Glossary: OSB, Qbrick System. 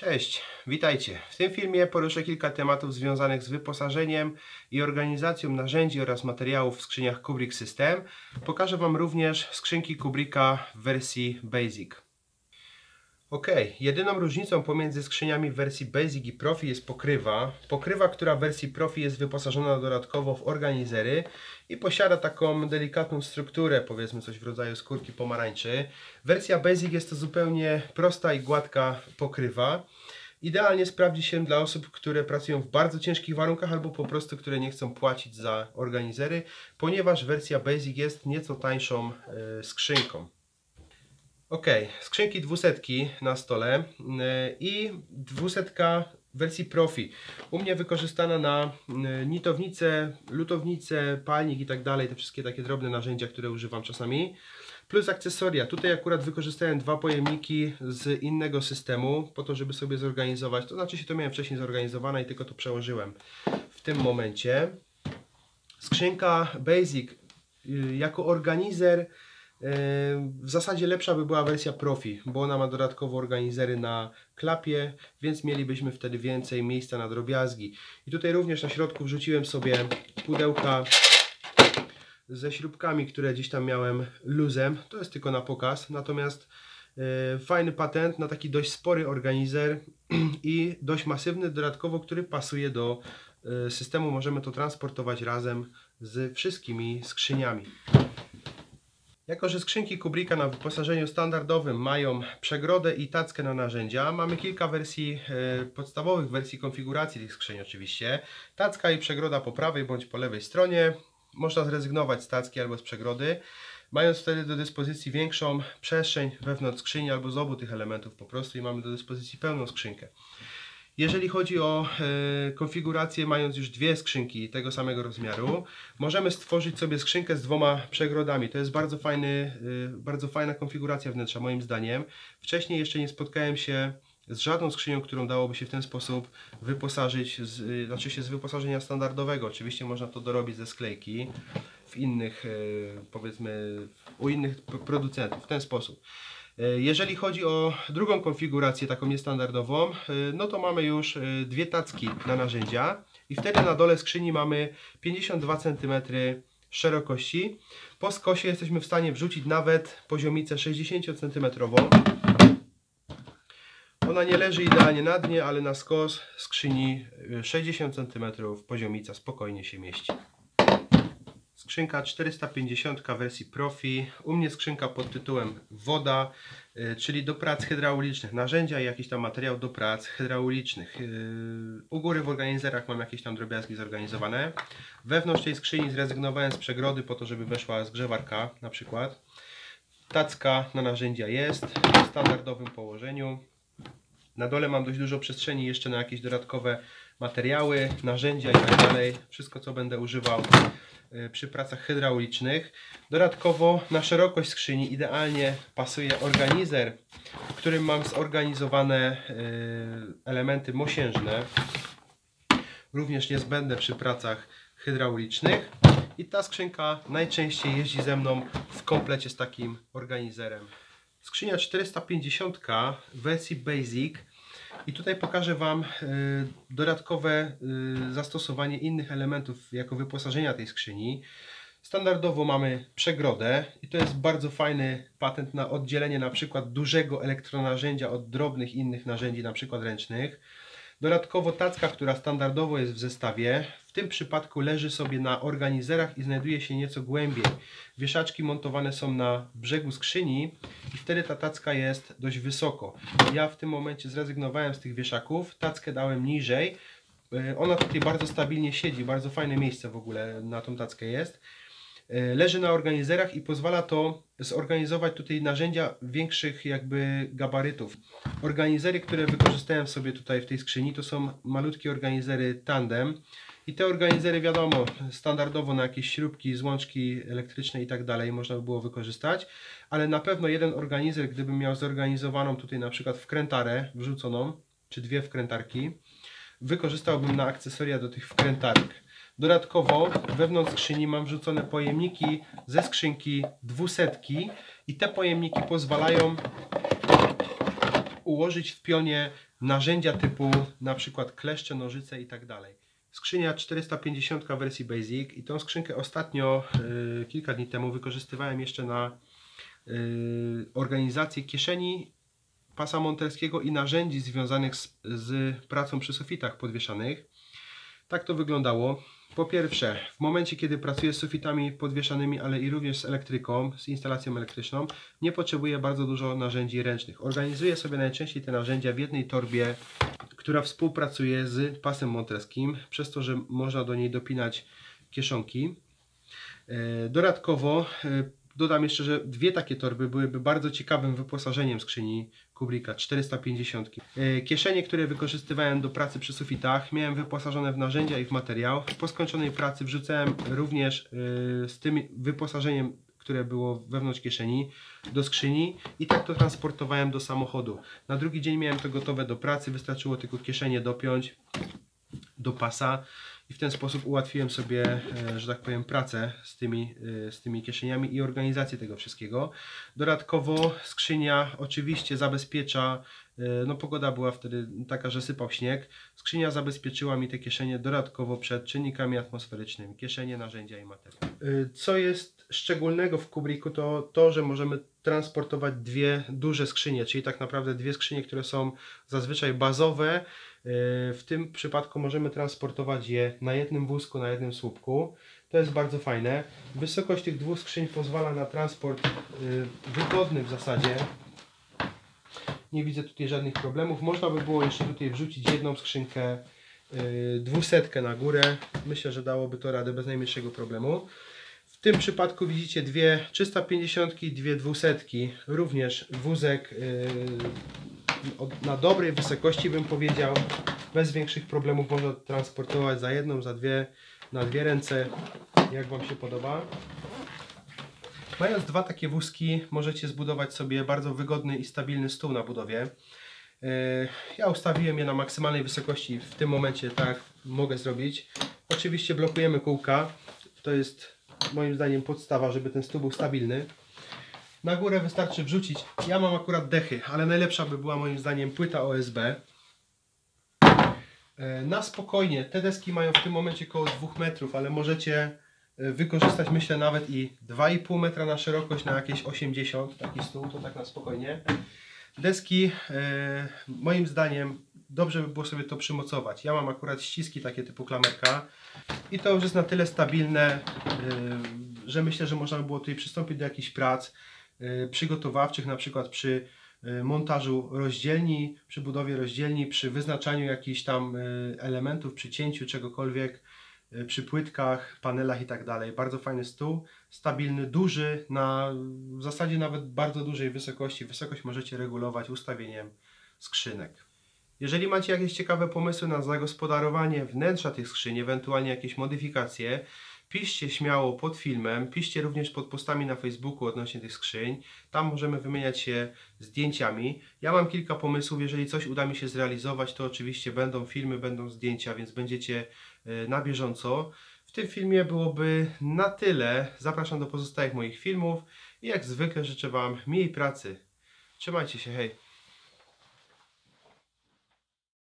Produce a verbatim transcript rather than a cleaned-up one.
Cześć, witajcie. W tym filmie poruszę kilka tematów związanych z wyposażeniem i organizacją narzędzi oraz materiałów w skrzyniach Qbrick System. Pokażę Wam również skrzynki Qbricka w wersji Basic. Ok, jedyną różnicą pomiędzy skrzyniami w wersji Basic i Profi jest pokrywa. Pokrywa, która w wersji Profi jest wyposażona dodatkowo w organizery i posiada taką delikatną strukturę, powiedzmy coś w rodzaju skórki pomarańczy. Wersja Basic jest to zupełnie prosta i gładka pokrywa. Idealnie sprawdzi się dla osób, które pracują w bardzo ciężkich warunkach albo po prostu, które nie chcą płacić za organizery, ponieważ wersja Basic jest nieco tańszą yy, skrzynką. Ok, skrzynki dwusetki na stole i dwusetka wersji Profi. U mnie wykorzystana na nitownicę, lutownicę, palnik i tak dalej, te wszystkie takie drobne narzędzia, które używam czasami. Plus akcesoria. Tutaj akurat wykorzystałem dwa pojemniki z innego systemu po to, żeby sobie zorganizować. To znaczy się to miałem wcześniej zorganizowane i tylko to przełożyłem w tym momencie. Skrzynka Basic jako organizer. W zasadzie lepsza by była wersja Profi, bo ona ma dodatkowo organizery na klapie, więc mielibyśmy wtedy więcej miejsca na drobiazgi. I tutaj również na środku wrzuciłem sobie pudełka ze śrubkami, które gdzieś tam miałem luzem. To jest tylko na pokaz, natomiast fajny patent na taki dość spory organizer i dość masywny dodatkowo, który pasuje do systemu. Możemy to transportować razem z wszystkimi skrzyniami. Jako że skrzynki Qbricka na wyposażeniu standardowym mają przegrodę i tackę na narzędzia, mamy kilka wersji, e, podstawowych wersji konfiguracji tych skrzyń oczywiście. Tacka i przegroda po prawej bądź po lewej stronie. Można zrezygnować z tacki albo z przegrody, mając wtedy do dyspozycji większą przestrzeń wewnątrz skrzyni albo z obu tych elementów po prostu i mamy do dyspozycji pełną skrzynkę. Jeżeli chodzi o y, konfigurację, mając już dwie skrzynki tego samego rozmiaru, możemy stworzyć sobie skrzynkę z dwoma przegrodami. To jest bardzo, fajny, y, bardzo fajna konfiguracja wnętrza moim zdaniem. Wcześniej jeszcze nie spotkałem się z żadną skrzynią, którą dałoby się w ten sposób wyposażyć, z, y, znaczy się z wyposażenia standardowego. Oczywiście można to dorobić ze sklejki w innych, y, powiedzmy, u innych producentów w ten sposób. Jeżeli chodzi o drugą konfigurację, taką niestandardową, no to mamy już dwie tacki na narzędzia i wtedy na dole skrzyni mamy pięćdziesiąt dwa centymetry szerokości. Po skosie jesteśmy w stanie wrzucić nawet poziomicę sześćdziesiąt centymetrów. Ona nie leży idealnie na dnie, ale na skos skrzyni sześćdziesiąt centymetrów poziomica spokojnie się mieści. Skrzynka czterysta pięćdziesiąt wersji Profi, u mnie skrzynka pod tytułem Woda, czyli do prac hydraulicznych, narzędzia i jakiś tam materiał do prac hydraulicznych. U góry w organizerach mam jakieś tam drobiazgi zorganizowane. Wewnątrz tej skrzyni zrezygnowałem z przegrody po to, żeby weszła zgrzewarka na przykład. Tacka na narzędzia jest w standardowym położeniu. Na dole mam dość dużo przestrzeni jeszcze na jakieś dodatkowe materiały, narzędzia i tak dalej. Wszystko co będę używał przy pracach hydraulicznych. Dodatkowo na szerokość skrzyni idealnie pasuje organizer, w którym mam zorganizowane elementy mosiężne. Również niezbędne przy pracach hydraulicznych. I ta skrzynka najczęściej jeździ ze mną w komplecie z takim organizerem. Skrzynia czterysta pięćdziesiąt w wersji Basic. I tutaj pokażę Wam dodatkowe zastosowanie innych elementów jako wyposażenia tej skrzyni. Standardowo mamy przegrodę i to jest bardzo fajny patent na oddzielenie na przykład dużego elektronarzędzia od drobnych innych narzędzi, na przykład ręcznych. Dodatkowo tacka, która standardowo jest w zestawie, w tym przypadku leży sobie na organizerach i znajduje się nieco głębiej. Wieszaczki montowane są na brzegu skrzyni i wtedy ta tacka jest dość wysoko. Ja w tym momencie zrezygnowałem z tych wieszaków, tackę dałem niżej. Ona tutaj bardzo stabilnie siedzi, bardzo fajne miejsce w ogóle na tą tackę jest. Leży na organizerach i pozwala to zorganizować tutaj narzędzia większych jakby gabarytów. Organizery, które wykorzystałem sobie tutaj w tej skrzyni, to są malutkie organizery tandem. I te organizery wiadomo, standardowo na jakieś śrubki, złączki elektryczne i tak dalej można by było wykorzystać. Ale na pewno jeden organizer, gdybym miał zorganizowaną tutaj na przykład wkrętarę wrzuconą, czy dwie wkrętarki, wykorzystałbym na akcesoria do tych wkrętarek. Dodatkowo wewnątrz skrzyni mam wrzucone pojemniki ze skrzynki dwusetki i te pojemniki pozwalają ułożyć w pionie narzędzia typu na przykład kleszcze, nożyce i tak dalej. Skrzynia czterysta pięćdziesiąt wersji Basic i tą skrzynkę ostatnio, y, kilka dni temu wykorzystywałem jeszcze na y, organizację kieszeni pasa monterskiego i narzędzi związanych z, z pracą przy sufitach podwieszanych. Tak to wyglądało. Po pierwsze, w momencie kiedy pracuję z sufitami podwieszanymi, ale i również z elektryką, z instalacją elektryczną, nie potrzebuję bardzo dużo narzędzi ręcznych. Organizuję sobie najczęściej te narzędzia w jednej torbie, która współpracuje z pasem monterskim, przez to, że można do niej dopinać kieszonki. Dodatkowo dodam jeszcze, że dwie takie torby byłyby bardzo ciekawym wyposażeniem skrzyni Qbricka czterysta pięćdziesiąt. Kieszenie, które wykorzystywałem do pracy przy sufitach, miałem wyposażone w narzędzia i w materiał. Po skończonej pracy wrzucałem również z tym wyposażeniem, które było wewnątrz kieszeni, do skrzyni i tak to transportowałem do samochodu. Na drugi dzień miałem to gotowe do pracy, wystarczyło tylko kieszenie dopiąć do pasa i w ten sposób ułatwiłem sobie, że tak powiem, pracę z tymi, z tymi kieszeniami i organizację tego wszystkiego. Dodatkowo skrzynia oczywiście zabezpiecza, no pogoda była wtedy taka, że sypał śnieg, skrzynia zabezpieczyła mi te kieszenie dodatkowo przed czynnikami atmosferycznymi, kieszenie, narzędzia i materiał. Co jest szczególnego w Qbricku, to to, że możemy transportować dwie duże skrzynie, czyli tak naprawdę dwie skrzynie, które są zazwyczaj bazowe. W tym przypadku możemy transportować je na jednym wózku, na jednym słupku. To jest bardzo fajne. Wysokość tych dwóch skrzyń pozwala na transport wygodny w zasadzie. Nie widzę tutaj żadnych problemów. Można by było jeszcze tutaj wrzucić jedną skrzynkę, dwusetkę na górę. Myślę, że dałoby to radę bez najmniejszego problemu. W tym przypadku widzicie dwie trzysta pięćdziesiąt, dwie dwusetki, również wózek na dobrej wysokości, bym powiedział, bez większych problemów można transportować za jedną, za dwie, na dwie ręce, jak Wam się podoba. Mając dwa takie wózki, możecie zbudować sobie bardzo wygodny i stabilny stół na budowie. Ja ustawiłem je na maksymalnej wysokości, w tym momencie tak mogę zrobić. Oczywiście blokujemy kółka, to jest moim zdaniem podstawa, żeby ten stół był stabilny. Na górę wystarczy wrzucić, ja mam akurat dechy, ale najlepsza by była moim zdaniem płyta O S B. Na spokojnie, te deski mają w tym momencie około dwóch metrów, ale możecie wykorzystać, myślę, nawet i dwa i pół metra na szerokość, na jakieś osiemdziesiąt, taki stół, to tak na spokojnie. Deski, moim zdaniem, dobrze by było sobie to przymocować. Ja mam akurat ściski takie typu klamerka i to już jest na tyle stabilne, że myślę, że można by było tutaj przystąpić do jakichś prac przygotowawczych, na przykład przy montażu rozdzielni, przy budowie rozdzielni, przy wyznaczaniu jakichś tam elementów, przy cięciu czegokolwiek, przy płytkach, panelach i tak dalej. Bardzo fajny stół, stabilny, duży, na w zasadzie nawet bardzo dużej wysokości. Wysokość możecie regulować ustawieniem skrzynek. Jeżeli macie jakieś ciekawe pomysły na zagospodarowanie wnętrza tych skrzyń, ewentualnie jakieś modyfikacje, piszcie śmiało pod filmem, piszcie również pod postami na Facebooku odnośnie tych skrzyń. Tam możemy wymieniać się zdjęciami. Ja mam kilka pomysłów, jeżeli coś uda mi się zrealizować, to oczywiście będą filmy, będą zdjęcia, więc będziecie na bieżąco. W tym filmie byłoby na tyle. Zapraszam do pozostałych moich filmów i jak zwykle życzę Wam miłej pracy. Trzymajcie się, hej!